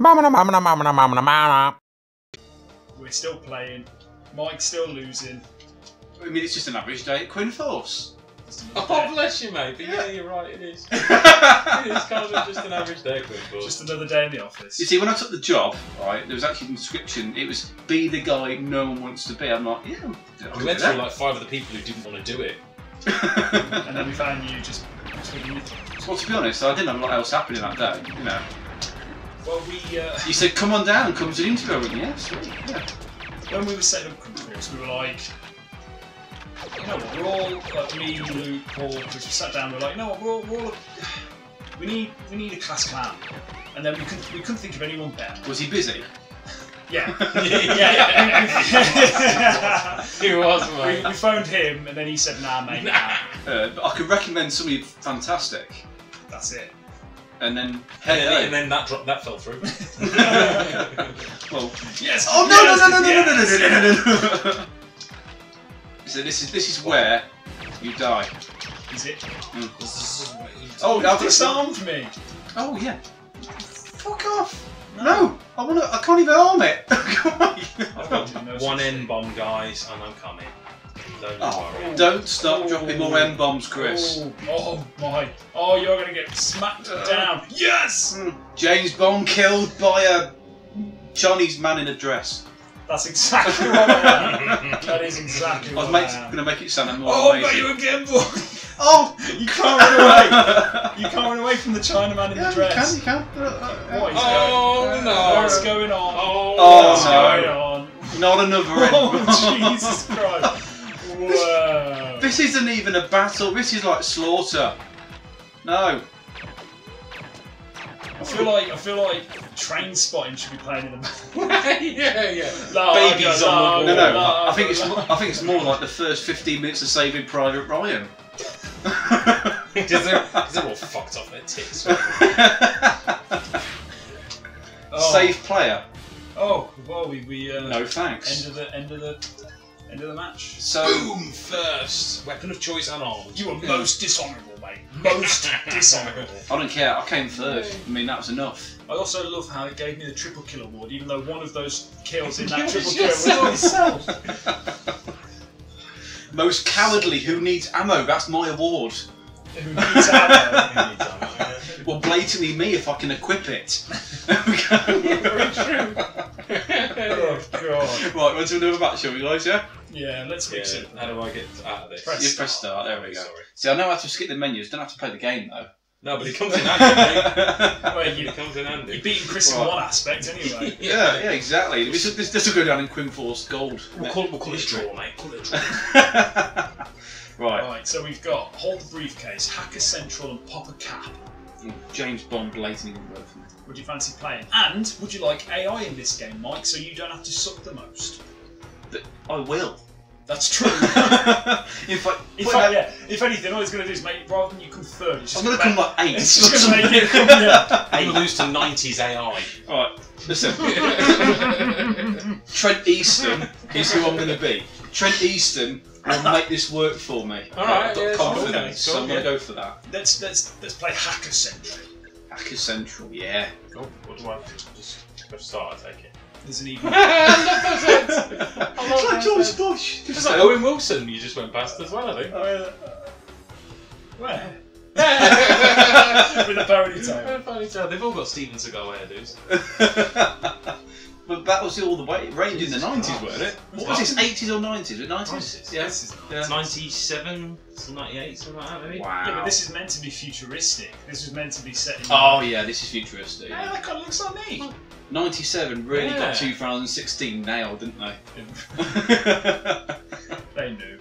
We're still playing. Mike's still losing. I mean, it's just an average day at Quinforce. Oh, bless you, mate. But yeah, you're right, it is. It is kind of just an average day at Quinforce. Just another day in the office. You see, when I took the job, right, there was actually an inscription. It was, be the guy no one wants to be. I'm like, yeah. We went through like 5 of the people who didn't want to do it. And then we found you just... Well, to be honest, I didn't have a lot else happening that day, you know. Well, we... You said, come on down, come to the interview with me. Yeah, sweet, yeah. When we were setting up Quinforce, we were like... You know what, we're all, like me, Luke, Paul, because we sat down, we're like, you know what, we're all we need a class clown. And then we couldn't think of anyone better. Was he busy? Yeah. Yeah. He was, mate. We phoned him, and then he said, nah, mate, nah. But I could recommend somebody fantastic. That's it. And then, hey. And then that fell through. Well, yes. Oh, no. So this is where you die. Is it? Mm. Oh, now disarmed me. Oh yeah. Fuck off. No, I can't even arm it. I've got one M bomb, guys, and I'm coming. Don't stop dropping more M bombs, Chris. Oh my! Oh, you're gonna get smacked down. Yes. James Bond killed by a Chinese man in a dress. That's exactly what I am. That is exactly what I am. I'm going to make it sound more amazing. Oh, I've got you again, boy! Oh! You can't run away! You can't run away from the Chinaman in the dress. You can. What's going on? What's going on? Not another end. Oh, Jesus Christ. Whoa. This isn't even a battle. This is like slaughter. No. I feel like train spotting should be playing in the back. yeah. Babies on the wall. No. I think it's more like the first 15 minutes of Saving Private Ryan. They're all fucked off their tits. Save player. Oh well, we no thanks. End of the match. So, boom! First weapon of choice unarmed. You were most dishonourable, mate. Most dishonourable. I don't care. I came third. I mean, that was enough. I also love how it gave me the triple kill award, even though one of those kills in that triple kill was myself. Most cowardly. Who needs ammo? That's my award. Who needs ammo? Well, blatantly me if I can equip it. Very true. Oh god. Right, we'll do another match, shall we, guys? Yeah, let's mix it. How do I get out of this? Press start. There we go. Sorry. See, I know how to skip the menus. Don't have to play the game though. No, but it comes in handy. It comes in handy. You've beaten Chris in one aspect anyway. yeah, exactly. This will go down in Quinforce Gold. We'll call it a draw, mate. Call it a draw. Right. So we've got hold the briefcase, hacker central, and pop a cap. James Bond blatantly wouldn't work for me. Would you fancy playing? And would you like AI in this game, Mike, so you don't have to suck the most? I will. That's true. In fact, if anything, all it's going to do is, mate, rather than you come third, it's just going to come like 8. It's just going to make it come, I'm going to lose to 90s AI. Alright, listen. Trent Easton is who I'm going to be. Trent Easton will make this work for me. Alright, confidence. So I'm going to go for that. Let's play Hacker Central. Hacker Central, yeah. Cool. What do I do? Just go start, I take it. There's an even. It's like George Bush. It's like Owen Wilson. You just went past as well, I think. Where? With a ponytail. They've all got Steven Seagal hairdos. But that was all the way. It ranged in the 90s, wasn't it? What was this? 80s or 90s? 90s? Yeah. This is 97 to 98, something like that, maybe. Wow. Yeah, but this is meant to be futuristic. This was meant to be set in. Oh yeah, this is futuristic. Yeah, that kind of looks like me. 97 really got 2016 nailed, didn't they? They knew.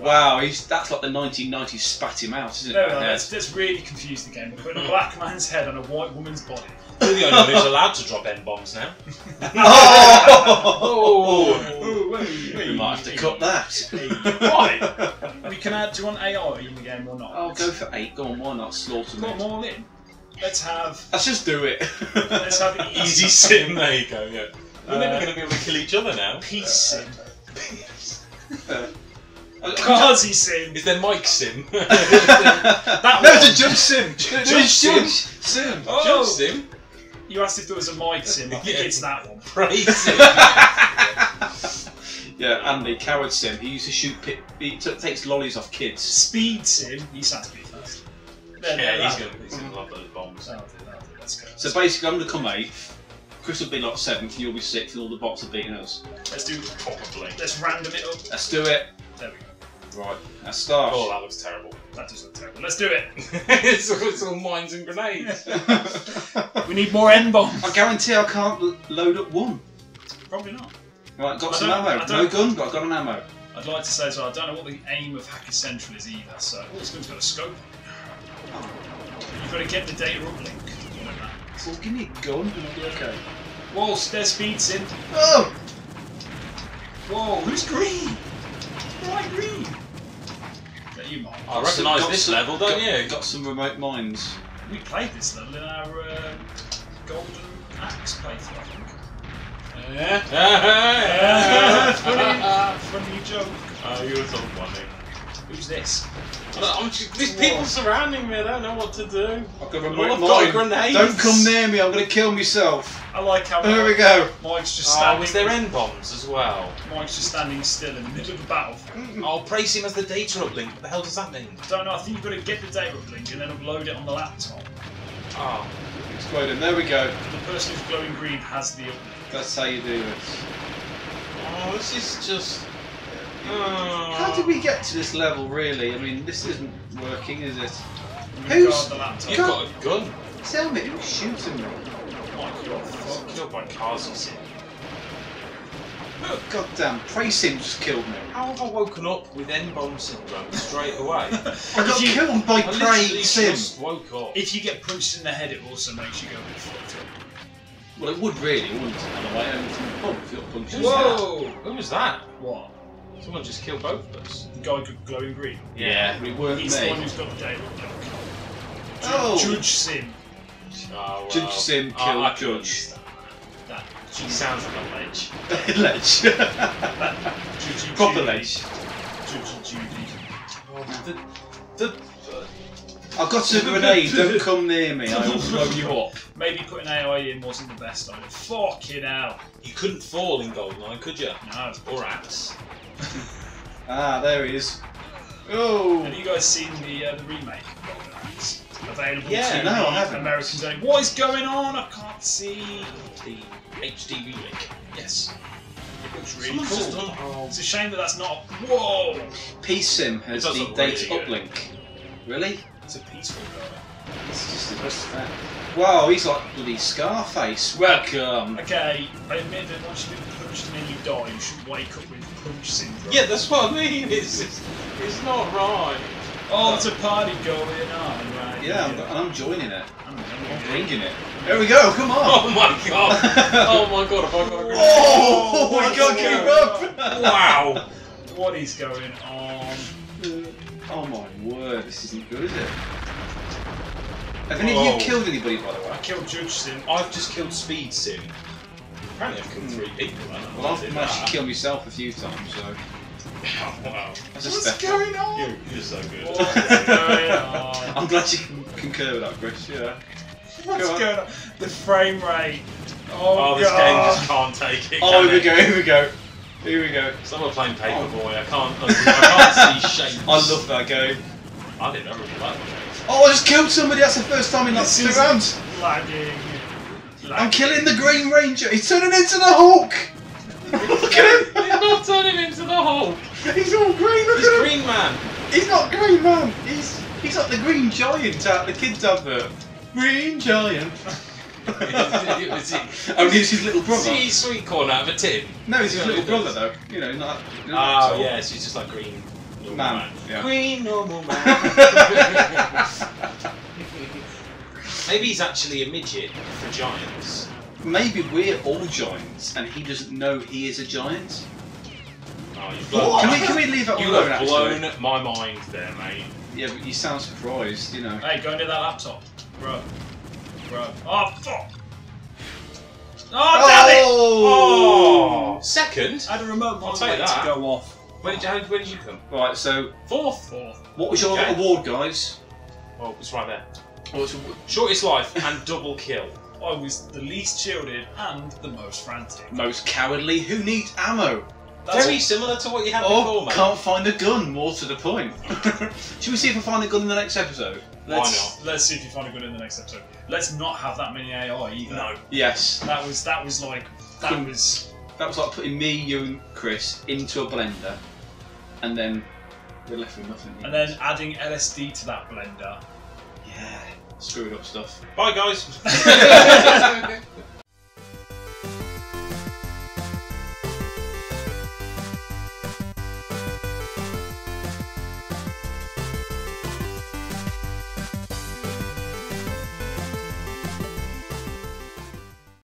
Wow, that's like the 1990s spat him out, isn't it? No, that's really confused the game. We're putting a black man's head on a white woman's body. You're the only one who's allowed to drop N-bombs now. We might have to cut that. Why? We can add, do you want AI in the game or not? I'll go for 8, go on, why not? Slaughter them all in. Let's just do it. Let's have an easy sim. There you go, yeah. We're never going to be able to kill each other now. Peace sim. Peace. Kazi sim. Is there Mike sim? That was a judge sim. Judge sim. Judge sim. You asked if there was a mic sim. I think it's that one. Yeah, Andy, coward sim. He used to shoot pit. He takes lollies off kids. Speed sim. He had to be first. Yeah, he's gonna love those bombs. So basically, I'm gonna come 8th. Chris will be like 7th. You'll be 6th, and all the bots are beating us. Let's do probably. Let's random it up. Let's do it. There we go. Right, that's Starsh. Oh, that looks terrible. That does look terrible. Let's do it. It's all mines and grenades. We need more N-bombs. I guarantee I can't load up one. Probably not. Right, got some ammo. No gun, but I've got an ammo. I'd like to say as well, I don't know what the aim of Hacker Central is either, so... Oh, this gun's got a scope on it. You've got to get the data uplink. Well, give me a gun and I'll be okay. Whoa, there's speeds in. Oh! Whoa, who's green? Why green? You might. I recognise this level, don't you? Got some remote mines. We played this level in our Golden Axe playthrough, I think. Yeah. Funny joke. Oh, you were so funny. Who's this? These people surrounding me, I don't know what to do. I've got a grenade. Don't come near me, I'm going to kill myself. I like how there we go. Mike's just standing. Oh, is there end bombs as well? Mike's just standing still in the middle of the battlefield. I'll praise him as the data uplink. What the hell does that mean? I don't know, I think you've got to get the data uplink and then upload it on the laptop. Ah, oh. Exploding, there we go. The person who's glowing green has the uplink. That's how you do it. Oh, this is just... How did we get to this level, really? I mean, this isn't working, is it? Who's... You've got a gun. Tell me, who's shooting me? Mike, you're killed by cars, you see. Goddamn, Praysim just killed me. How have I woken up with N-bomb syndrome straight away? I got killed by Praysim. Just woke up. If you get punched in the head, it also makes you go a bit fucked up. Well, it would really, wouldn't it? And away, if you're punched in the head. Whoa! Who was that? What? Someone just killed both of us. The guy glowing green. Yeah, we weren't. He's the one who's got the data uplink. Oh. Judge Sim. Oh, well. Judge Sim killed Judge. That Judge sounds like a ledge. Ledge. Proper ledge. Judge Judy. Oh, I've got a grenade. Don't come near me. I will blow you up. Maybe putting AI in wasn't the best idea. Fucking hell. You couldn't fall in Goldeneye, could you? No. Or Axe. Ah, there he is. Oh! Have you guys seen the remake of Golden Axe? Available to no, I haven't. Americans only. What is going on? I can't see. The HD remake. Yes. It looks really cool. Oh. It's a shame that that's not. Whoa! PSIM has the data uplink. Really? It's a peaceful guy. It's just the best fact. Wow, he's like bloody Scarface. Welcome. Okay, I admit that once you've been punched and then you die, you should wake up with punch syndrome. Yeah, that's what I mean. It's not right. Oh, it's a party going on, right? Yeah, and I'm joining it. I'm bringing it. There we go. Come on. Oh my god. Oh my god. If I got a grenade. Oh my god. Keep up. Wow. What is going on? Oh my word. This isn't good, is it? Have any of you killed anybody, by the way? I killed Judge Sim. I've just killed Speed Sim. Apparently I've killed 3 people. Well, I've managed to kill myself a few times, so... Oh, wow. What's going on? You're so good. What's going on? I'm glad you concur with that, Chris. Yeah. What's going on? The frame rate. Oh, this game just can't take it. Oh, here we go, here we go. Here we go. Someone playing Paperboy. I can't see shapes. I love that game. I didn't ever play that game. Oh, I just killed somebody. That's the first time in like 2 rounds. Lagging. I'm killing the Green Ranger. He's turning into the Hulk. Look at him. He's not turning into the Hulk. He's all green. Look at him. He's Green Man. He's not Green Man. He's like the Green Giant out the kids' advert. Green Giant. Only it's his little brother. See, sweet corn out of a tin. No, it's his little brother though. You know, not. Oh yeah, so he's just like Green. Man. Yeah. Green normal man. Maybe he's actually a midget for giants. Maybe we're all giants and he doesn't know he is a giant. Oh, you've blown. Can we leave that alone? You have blown my mind there, mate. Yeah, but you sound surprised, you know. Hey, go into that laptop. Bro. Oh, fuck! Oh, damn it! Oh! 2nd? I had a remote monitor to go off. Where did you come? Right, so... 4th. What was your award, guys? Well, it's right there. Shortest life and double kill. I was the least shielded and the most frantic. Most cowardly. Who needs ammo? That's very similar to what you had before, mate. Can't find a gun, more to the point. Should we see if we find a gun in the next episode? Why not? Let's see if you find a gun in the next episode. Let's not have that many AI either. No. Yes. That was like putting me, you and Chris into a blender and then we're left with nothing. And then adding LSD to that blender. Yeah. Screwed up stuff. Bye guys.